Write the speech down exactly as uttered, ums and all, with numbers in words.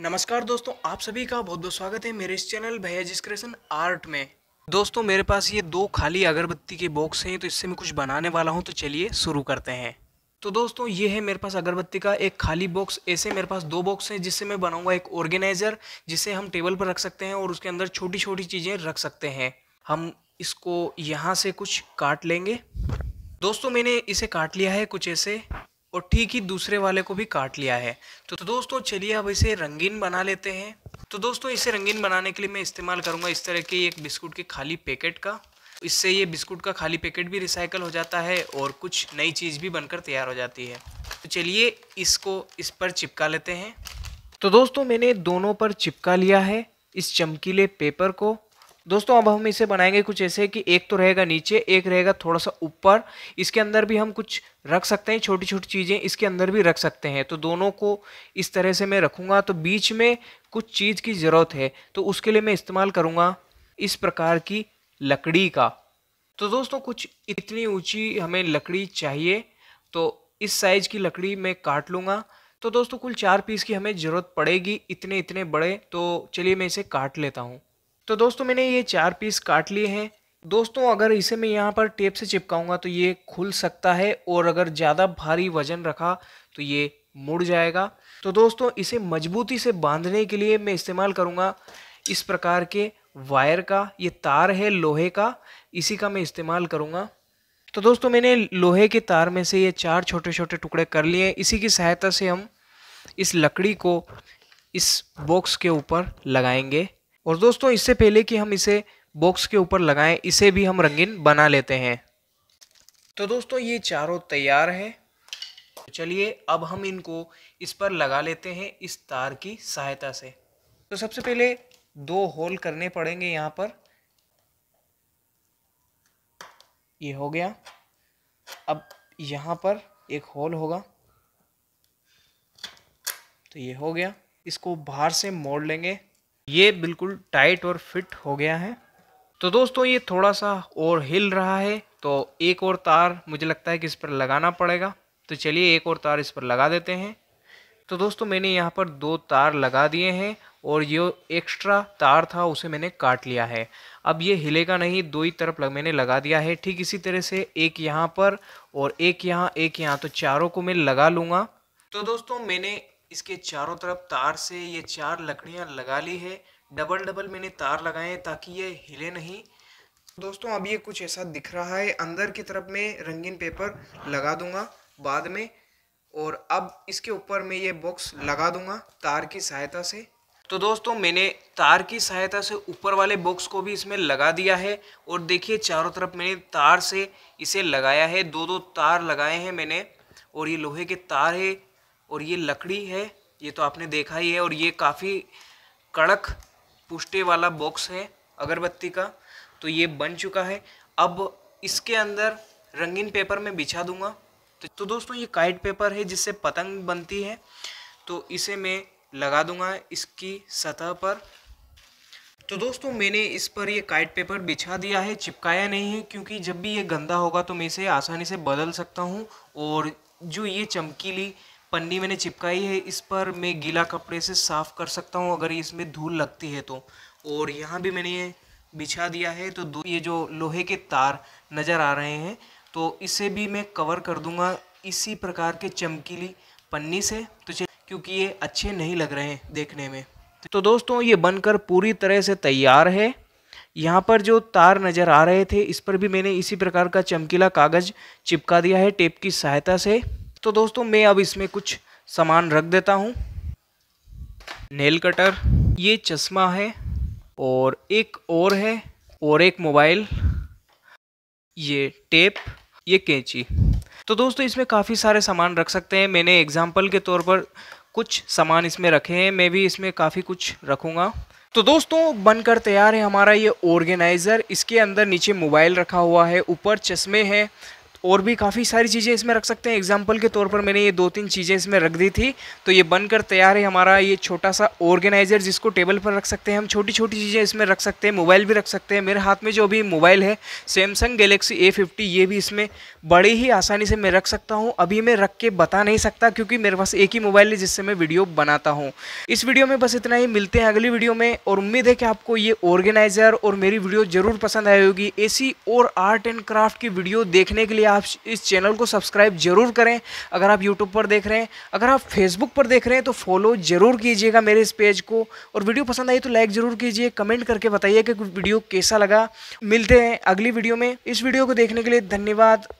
नमस्कार दोस्तों, आप सभी का बहुत बहुत स्वागत है मेरे इस चैनल भैयाजीक्रेशन आर्ट में। दोस्तों मेरे पास ये दो खाली अगरबत्ती के बॉक्स हैं, तो इससे मैं कुछ बनाने वाला हूं, तो चलिए शुरू करते हैं। तो दोस्तों ये है मेरे पास अगरबत्ती का एक खाली बॉक्स। ऐसे मेरे पास दो बॉक्स हैं जिससे मैं बनाऊँगा एक ऑर्गेनाइज़र, जिसे हम टेबल पर रख सकते हैं और उसके अंदर छोटी छोटी चीज़ें रख सकते हैं। हम इसको यहाँ से कुछ काट लेंगे। दोस्तों मैंने इसे काट लिया है कुछ ऐसे और ठीक ही दूसरे वाले को भी काट लिया है। तो, तो दोस्तों चलिए अब इसे रंगीन बना लेते हैं। तो दोस्तों इसे रंगीन बनाने के लिए मैं इस्तेमाल करूंगा इस तरह के एक बिस्कुट के खाली पैकेट का। इससे ये बिस्कुट का खाली पैकेट भी रिसाइकल हो जाता है और कुछ नई चीज़ भी बनकर तैयार हो जाती है। तो चलिए इसको इस पर चिपका लेते हैं। तो दोस्तों मैंने दोनों पर चिपका लिया है इस चमकीले पेपर को। दोस्तों अब हम इसे बनाएंगे कुछ ऐसे कि एक तो रहेगा नीचे, एक रहेगा थोड़ा सा ऊपर। इसके अंदर भी हम कुछ रख सकते हैं, छोटी छोटी चीज़ें इसके अंदर भी रख सकते हैं। तो दोनों को इस तरह से मैं रखूँगा। तो बीच में कुछ चीज़ की ज़रूरत है, तो उसके लिए मैं इस्तेमाल करूँगा इस प्रकार की लकड़ी का। तो दोस्तों कुछ इतनी ऊँची हमें लकड़ी चाहिए, तो इस साइज़ की लकड़ी मैं काट लूँगा। तो दोस्तों कुल चार पीस की हमें ज़रूरत पड़ेगी, इतने इतने बड़े। तो चलिए मैं इसे काट लेता हूँ। तो दोस्तों मैंने ये चार पीस काट लिए हैं। दोस्तों अगर इसे मैं यहाँ पर टेप से चिपकाऊंगा तो ये खुल सकता है, और अगर ज़्यादा भारी वजन रखा तो ये मुड़ जाएगा। तो दोस्तों इसे मजबूती से बांधने के लिए मैं इस्तेमाल करूँगा इस प्रकार के वायर का। ये तार है लोहे का, इसी का मैं इस्तेमाल करूँगा। तो दोस्तों मैंने लोहे के तार में से ये चार छोटे छोटे टुकड़े कर लिए। इसी की सहायता से हम इस लकड़ी को इस बॉक्स के ऊपर लगाएंगे। और दोस्तों इससे पहले कि हम इसे बॉक्स के ऊपर लगाएं, इसे भी हम रंगीन बना लेते हैं। तो दोस्तों ये चारों तैयार हैं। चलिए अब हम इनको इस पर लगा लेते हैं इस तार की सहायता से। तो सबसे पहले दो होल करने पड़ेंगे यहाँ पर। ये हो गया। अब यहाँ पर एक होल होगा, तो ये हो गया। इसको बाहर से मोड़ लेंगे। ये बिल्कुल टाइट और फिट हो गया है। तो दोस्तों ये थोड़ा सा और हिल रहा है, तो एक और तार मुझे लगता है कि इस पर लगाना पड़ेगा। तो चलिए एक और तार इस पर लगा देते हैं। तो दोस्तों मैंने यहाँ पर दो तार लगा दिए हैं, और ये एक्स्ट्रा तार था उसे मैंने काट लिया है। अब ये हिलेगा नहीं, दो ही तरफ मैंने लगा दिया है। ठीक इसी तरह से एक यहाँ पर और एक यहाँ, एक यहाँ, तो चारों को मैं लगा लूँगा। तो दोस्तों मैंने इसके चारों तरफ तार से ये चार लकड़ियां लगा ली है। डबल डबल मैंने तार लगाए हैं ताकि ये हिले नहीं। दोस्तों अब ये कुछ ऐसा दिख रहा है। अंदर की तरफ मैं रंगीन पेपर लगा दूंगा बाद में, और अब इसके ऊपर मैं ये बॉक्स लगा दूंगा तार की सहायता से। तो दोस्तों मैंने तार की सहायता से ऊपर वाले बॉक्स को भी इसमें लगा दिया है, और देखिए चारों तरफ मैंने तार से इसे लगाया है। दो दो तार लगाए हैं मैंने, और ये लोहे के तार है और ये लकड़ी है, ये तो आपने देखा ही है। और ये काफ़ी कड़क पुष्टे वाला बॉक्स है अगरबत्ती का। तो ये बन चुका है। अब इसके अंदर रंगीन पेपर में बिछा दूंगा। तो दोस्तों ये काइट पेपर है जिससे पतंग बनती है, तो इसे मैं लगा दूंगा इसकी सतह पर। तो दोस्तों मैंने इस पर ये काइट पेपर बिछा दिया है, चिपकाया नहीं है, क्योंकि जब भी ये गंदा होगा तो मैं इसे आसानी से बदल सकता हूँ। और जो ये चमकीली पन्नी मैंने चिपकाई है, इस पर मैं गीला कपड़े से साफ़ कर सकता हूँ अगर इसमें धूल लगती है तो। और यहाँ भी मैंने ये बिछा दिया है। तो दो ये जो लोहे के तार नज़र आ रहे हैं, तो इसे भी मैं कवर कर दूँगा इसी प्रकार के चमकीली पन्नी से, तो क्योंकि ये अच्छे नहीं लग रहे हैं देखने में। तो दोस्तों ये बनकर पूरी तरह से तैयार है। यहाँ पर जो तार नज़र आ रहे थे, इस पर भी मैंने इसी प्रकार का चमकीला कागज़ चिपका दिया है टेप की सहायता से। तो दोस्तों मैं अब इसमें कुछ सामान रख देता हूँ। नेल कटर, ये चश्मा है, और एक और है, और एक मोबाइल, ये टेप, ये कैंची। तो दोस्तों इसमें काफ़ी सारे सामान रख सकते हैं। मैंने एग्जाम्पल के तौर पर कुछ सामान इसमें रखे हैं, मैं भी इसमें काफ़ी कुछ रखूँगा। तो दोस्तों बनकर तैयार है हमारा ये ऑर्गेनाइज़र। इसके अंदर नीचे मोबाइल रखा हुआ है, ऊपर चश्मे हैं, और भी काफ़ी सारी चीज़ें इसमें रख सकते हैं। एग्जाम्पल के तौर पर मैंने ये दो तीन चीज़ें इसमें रख दी थी। तो ये बनकर तैयार है हमारा ये छोटा सा ऑर्गेनाइज़र, जिसको टेबल पर रख सकते हैं हम, छोटी छोटी चीज़ें इसमें रख सकते हैं, मोबाइल भी रख सकते हैं। मेरे हाथ में जो अभी मोबाइल है सैमसंग गैलेक्सी ए फिफ्टी, ये भी इसमें बड़ी ही आसानी से मैं रख सकता हूँ। अभी मैं रख के बता नहीं सकता क्योंकि मेरे पास एक ही मोबाइल है जिससे मैं वीडियो बनाता हूँ। इस वीडियो में बस इतना ही, मिलते हैं अगली वीडियो में, और उम्मीद है कि आपको ये ऑर्गेनाइज़र और मेरी वीडियो ज़रूर पसंद आई होगी। ऐसी और आर्ट एंड क्राफ्ट की वीडियो देखने के लिए आप इस चैनल को सब्सक्राइब जरूर करें। अगर आप यूट्यूब पर देख रहे हैं, अगर आप फेसबुक पर देख रहे हैं, तो फॉलो जरूर कीजिएगा मेरे इस पेज को। और वीडियो पसंद आई तो लाइक ज़रूर कीजिए, कमेंट करके बताइए कि वीडियो कैसा लगा। मिलते हैं अगली वीडियो में। इस वीडियो को देखने के लिए धन्यवाद।